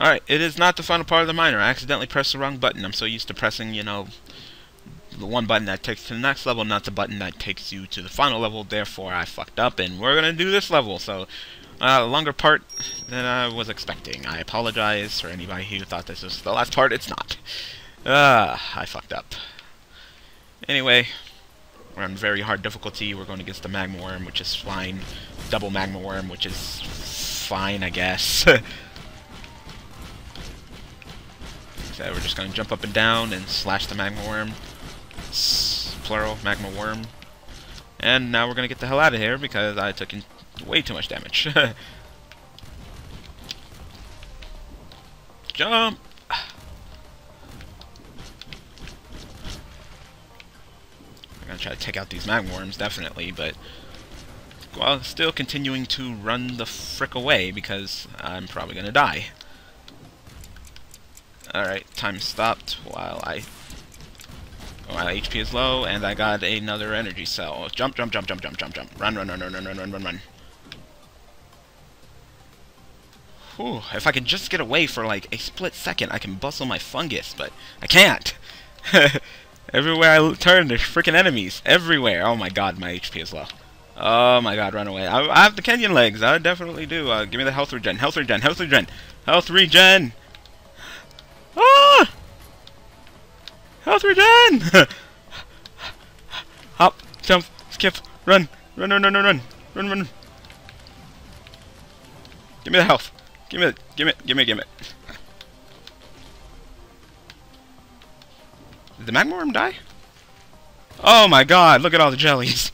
Alright, it is not the final part of the miner. I accidentally pressed the wrong button. I'm so used to pressing, you know, the one button that takes to the next level, not the button that takes you to the final level. Therefore, I fucked up, and we're gonna do this level. So, a longer part than I was expecting. I apologize for anybody who thought this was the last part. It's not. I fucked up. Anyway, we're on very hard difficulty. We're going against the magma worm, which is fine. Double magma worm, which is fine, I guess. So we're just going to jump up and down and slash the magma worm. Plural, magma worm. And now we're going to get the hell out of here because I took in way too much damage. Jump! I'm going to try to take out these magma worms, definitely, but while still continuing to run the frick away because I'm probably going to die. Alright, time stopped while HP is low, and I got another energy cell. Jump, jump, jump, jump, jump, jump, jump. Run, run, run, run, run, run, run, run, run. Whew, if I could just get away for like a split second, I can bustle my fungus, but I can't. Everywhere I turn, there's freaking enemies. Everywhere. Oh my god, my HP is low. Oh my god, run away. I have the Kenyan legs. I definitely do. Give me the health regen. Health regen. Health regen. Health regen. Ah! Health regen! Hop, jump, skip, run, run, run, run, run, run, run, run. Give me the health. Give me it. Give me it. Did the magma worm die? Oh my god! Look at all the jellies.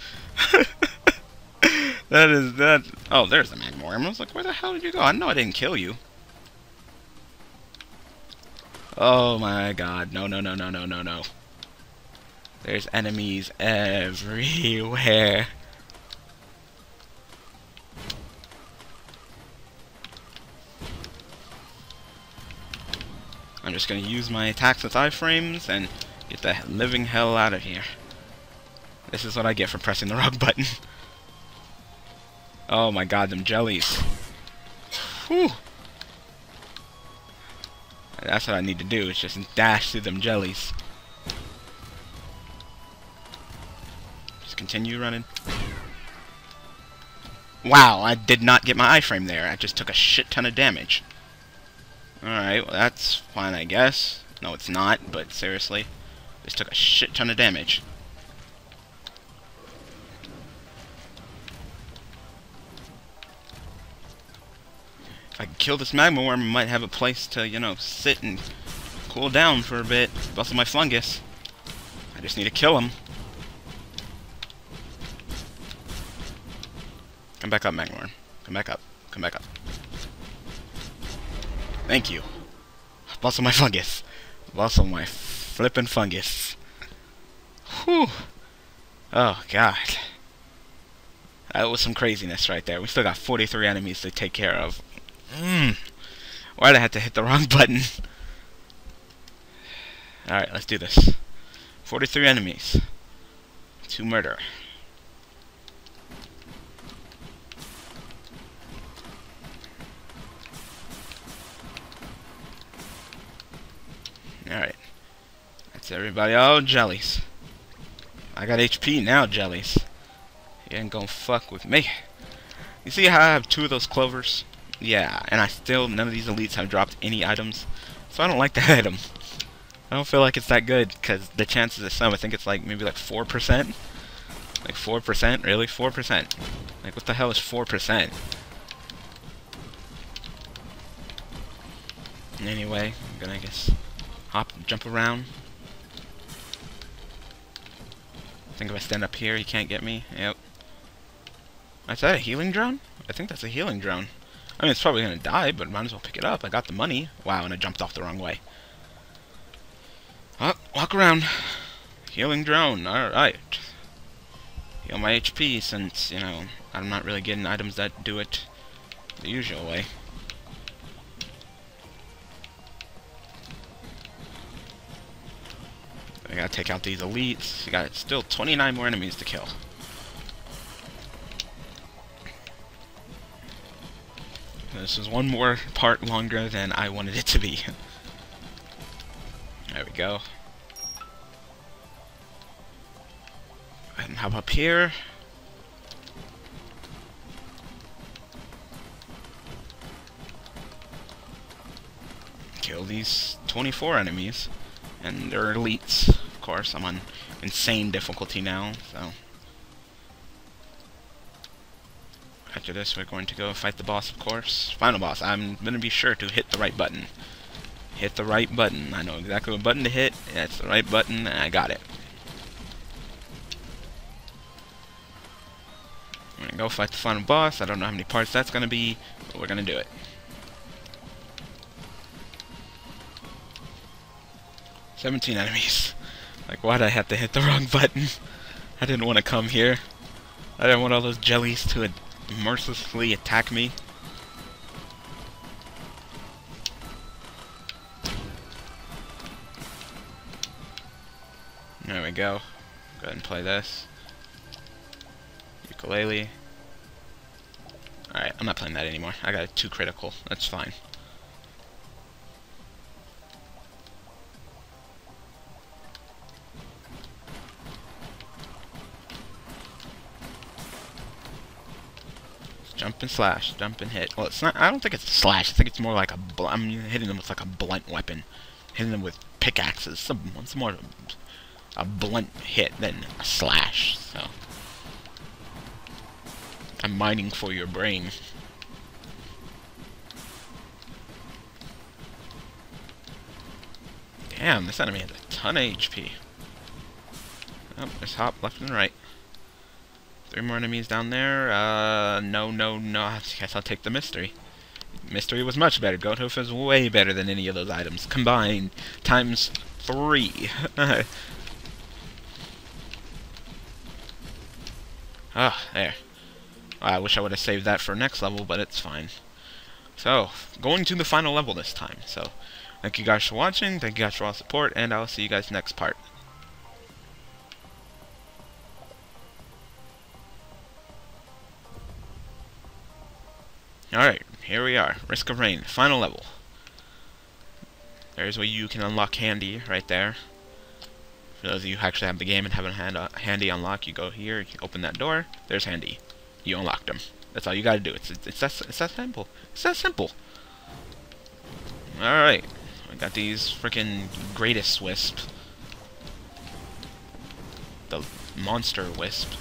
That is that. Oh, there's the magma worm. I was like, where the hell did you go? I know I didn't kill you. Oh my god, no, no, no, no, no, no, no. There's enemies everywhere. I'm just gonna use my attacks with iframes and get the living hell out of here. This is what I get for pressing the wrong button. Oh my god, them jellies. Whew. That's what I need to do, is just dash through them jellies. Just continue running. Wow, I did not get my iframe there. I just took a shit ton of damage. Alright, well that's fine, I guess. No, it's not, but seriously. Just took a shit ton of damage. If I can kill this magma worm, I might have a place to, you know, sit and cool down for a bit. Bustle my fungus. I just need to kill him. Come back up, magma worm. Come back up. Come back up. Thank you. Bustle my fungus. Bustle my flippin' fungus. Whew. Oh, God. That was some craziness right there. We still got 43 enemies to take care of. Why'd I have to hit the wrong button? Alright, let's do this. 43 enemies to murder. Alright. That's everybody. Oh, jellies. I got HP now, jellies. You ain't gonna fuck with me. You see how I have two of those clovers? Yeah, and I still, none of these elites have dropped any items, so I don't like that item. I don't feel like it's that good, because the chances of some, I think it's like, maybe like 4%? Like 4%? Really? 4%? Like, what the hell is 4%? Anyway, I'm gonna, I guess, hop and jump around. I think if I stand up here, he can't get me. Yep. Is that a healing drone? I think that's a healing drone. I mean, it's probably gonna die, but might as well pick it up. I got the money. Wow, and I jumped off the wrong way. Oh, walk around. Healing drone. Alright. Heal my HP since, you know, I'm not really getting items that do it the usual way. I gotta take out these elites. I got still 29 more enemies to kill. This is one more part longer than I wanted it to be. There we go. And hop up here. Kill these 24 enemies. And they're elites, of course. I'm on insane difficulty now, so... After this, we're going to go fight the boss, of course. Final boss. I'm going to be sure to hit the right button. Hit the right button. I know exactly what button to hit. That's the right button, and I got it. I'm going to go fight the final boss. I don't know how many parts that's going to be, but we're going to do it. So, 17 enemies. Like, why'd I have to hit the wrong button? I didn't want to come here. I didn't want all those jellies to mercilessly attack me. There we go. Go ahead and play this. Ukulele. Alright, I'm not playing that anymore. I got it too critical. That's fine. Jump and slash, jump and hit. Well, it's not. I don't think it's a slash. I think it's more like a. I'm hitting them with like a blunt weapon, hitting them with pickaxes. It's more a blunt hit than a slash. So I'm mining for your brain. Damn, this enemy has a ton of HP. Oh, just hop left and right. 3 more enemies down there. No. I guess I'll take the mystery. Mystery was much better. Goat hoof is way better than any of those items combined. Times 3. Ah, oh, there. I wish I would have saved that for next level, but it's fine. So, going to the final level this time. So, thank you guys for watching. Thank you guys for all support, and I'll see you guys next part. Alright, here we are. Risk of Rain, final level. There's where you can unlock Handy, right there. For those of you who actually have the game and haven't had a Handy unlock, you go here, you open that door, there's Handy. You unlocked him. That's all you gotta do. It's that simple. It's that simple. Alright. I got these freaking greatest wisp. The monster wisp.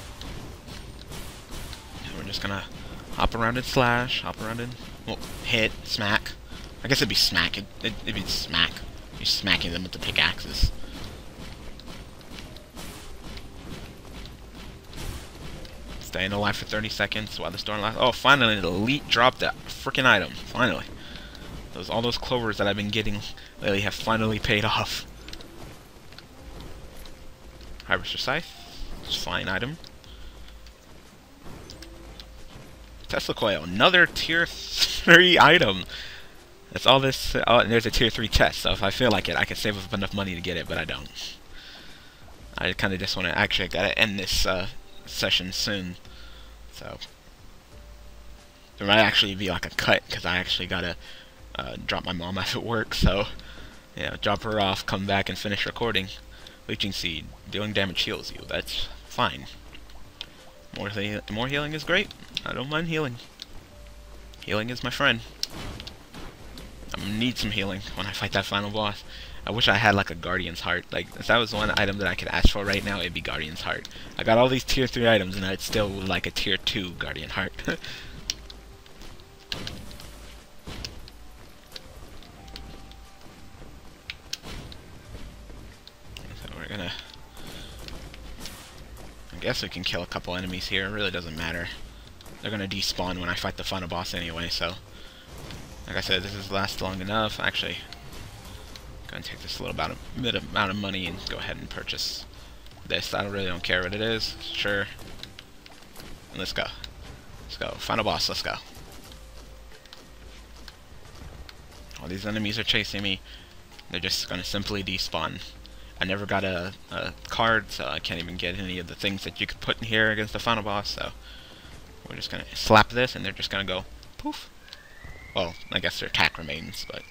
And we're just gonna... hop around and slash, hop around and... well, hit, smack. I guess it'd be smack. It'd be smack. You're smacking them with the pickaxes. Staying alive for 30 seconds while the storm lasts. Oh, finally, the elite dropped that freaking item. Finally. All those clovers that I've been getting lately have finally paid off. Harvester Scythe. Just fine item. Tesla coil, another tier 3 item. That's all this. Oh, and there's a tier 3 chest. So if I feel like it, I can save up enough money to get it, but I don't. I kind of just want to. Actually, I gotta end this session soon. So there might actually be like a cut because I actually gotta drop my mom off at work. So yeah, drop her off, come back, and finish recording. Leeching seed, dealing damage heals you. That's fine. More healing is great. I don't mind healing. Healing is my friend. I'm gonna need some healing when I fight that final boss. I wish I had like a guardian's heart. Like if that was one item that I could ask for right now, it'd be guardian's heart. I got all these tier 3 items, and I'd still like a tier 2 guardian heart. So we're gonna. I guess we can kill a couple enemies here. It really doesn't matter. They're gonna despawn when I fight the final boss anyway, so... like I said, this is last long enough. Actually, I'm gonna take this little bit amount of money and go ahead and purchase this. I really don't care what it is. Sure. And let's go. Let's go. Final boss, let's go. All these enemies are chasing me. They're just gonna simply despawn. I never got a card, so I can't even get any of the things that you could put in here against the final boss, so we're just gonna slap this and they're just gonna go poof. Well, I guess their attack remains, but